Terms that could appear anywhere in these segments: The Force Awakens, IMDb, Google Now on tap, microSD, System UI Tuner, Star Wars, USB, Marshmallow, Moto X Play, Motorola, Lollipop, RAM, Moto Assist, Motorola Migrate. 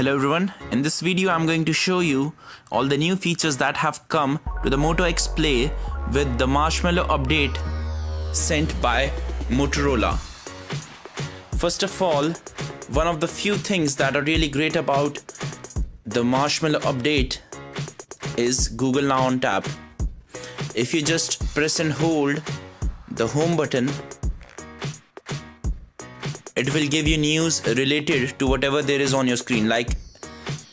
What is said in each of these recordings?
Hello everyone, in this video I'm going to show you all the new features that have come to the Moto X Play with the Marshmallow update sent by Motorola. First of all, one of the few things that are really great about the Marshmallow update is Google Now on tap. If you just press and hold the home button, it will give you news related to whatever there is on your screen. Like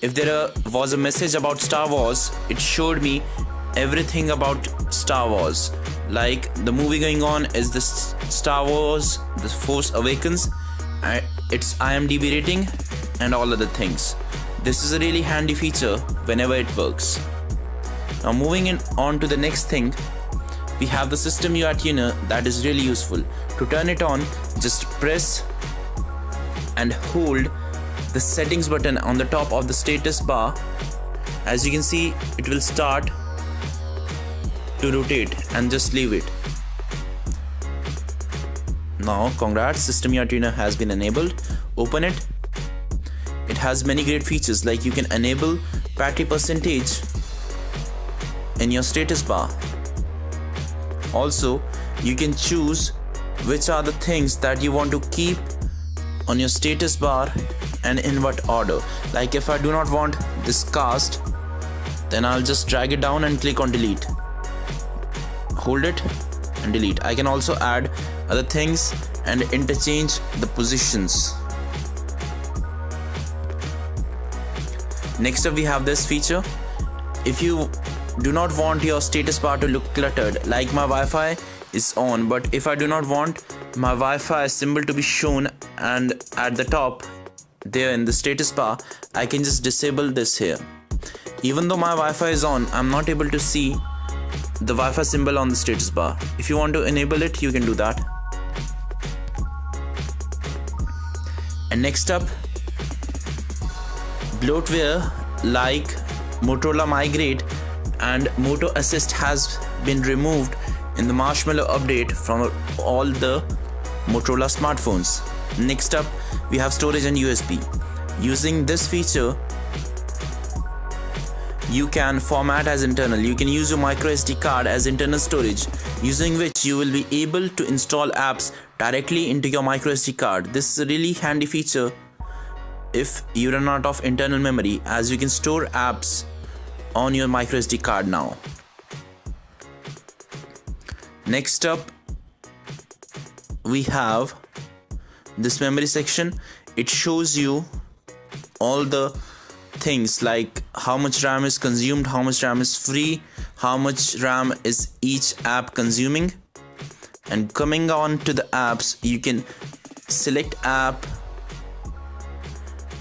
if there was a message about Star Wars, it showed me everything about Star Wars. Like the movie going on is the Star Wars, The Force Awakens, its IMDb rating and all other things. This is a really handy feature whenever it works. Now moving on to the next thing, we have the System UI Tuner that is really useful. To turn it on, just press and hold the settings button on the top of the status bar. As you can see, it will start to rotate, and just leave it. Now congrats, System UI Tuner has been enabled. Open it. It has many great features, like you can enable battery percentage in your status bar. Also, you can choose which are the things that you want to keep on your status bar and in what order. Like if I do not want this cast, then I'll just drag it down and click on delete. Hold it and delete. I can also add other things and interchange the positions. Next up, we have this feature. If you do not want your status bar to look cluttered, like my Wi-Fi is on, but if I do not want my Wi-Fi symbol to be shown and at the top there in the status bar, I can just disable this here. Even though my Wi-Fi is on, I'm not able to see the Wi-Fi symbol on the status bar. If you want to enable it, you can do that. And next up, bloatware like Motorola Migrate and Moto Assist has been removed in the Marshmallow update from all the Motorola smartphones. Next up, we have storage and USB. Using this feature, you can format as internal. You can use your microSD card as internal storage, using which you will be able to install apps directly into your microSD card. This is a really handy feature if you run out of internal memory, as you can store apps on your microSD card now. Next up, we have this memory section. It shows you all the things like how much RAM is consumed, how much RAM is free, how much RAM is each app consuming. And coming on to the apps, you can select app,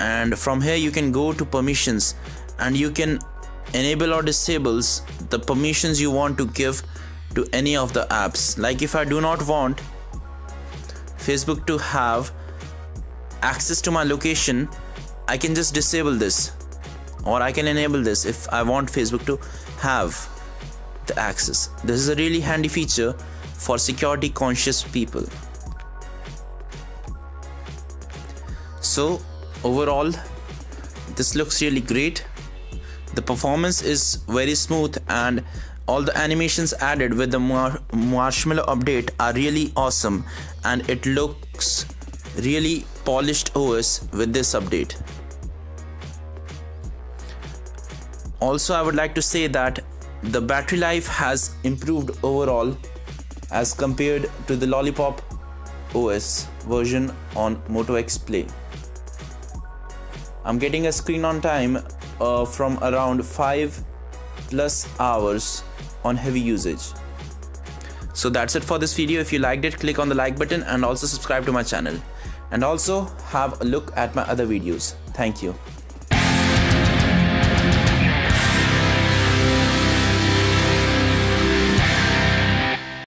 and from here you can go to permissions and you can enable or disables the permissions you want to give to any of the apps. Like if I do not want Facebook to have access to my location, I can just disable this, or I can enable this if I want Facebook to have the access. This is a really handy feature for security conscious people. So overall, this looks really great. The performance is very smooth, and all the animations added with the Marshmallow update are really awesome, and it looks really polished OS with this update. Also, I would like to say that the battery life has improved overall as compared to the Lollipop OS version on Moto X Play. I'm getting a screen on time from around 5+ hours on heavy usage. So that's it for this video. If you liked it, click on the like button and also subscribe to my channel, and also have a look at my other videos. Thank you.